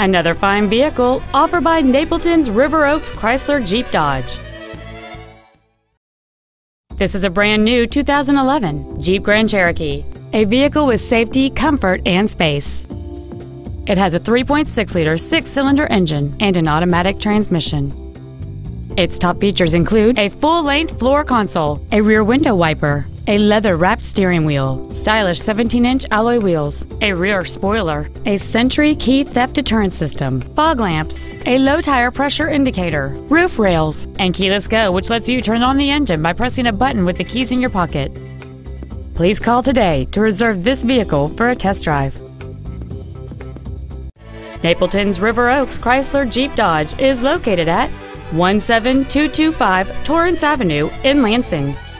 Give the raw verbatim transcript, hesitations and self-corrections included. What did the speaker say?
Another fine vehicle offered by Napleton's River Oaks Chrysler Jeep Dodge. This is a brand new two thousand eleven Jeep Grand Cherokee, a vehicle with safety, comfort, and space. It has a three point six liter six-cylinder engine and an automatic transmission. Its top features include a full-length floor console, a rear window wiper, a leather-wrapped steering wheel, stylish seventeen inch alloy wheels, a rear spoiler, a Sentry key theft deterrent system, fog lamps, a low tire pressure indicator, roof rails, and Keyless Go, which lets you turn on the engine by pressing a button with the keys in your pocket. Please call today to reserve this vehicle for a test drive. Napleton's River Oaks Chrysler Jeep Dodge is located at one seven two two five Torrance Avenue in Lansing.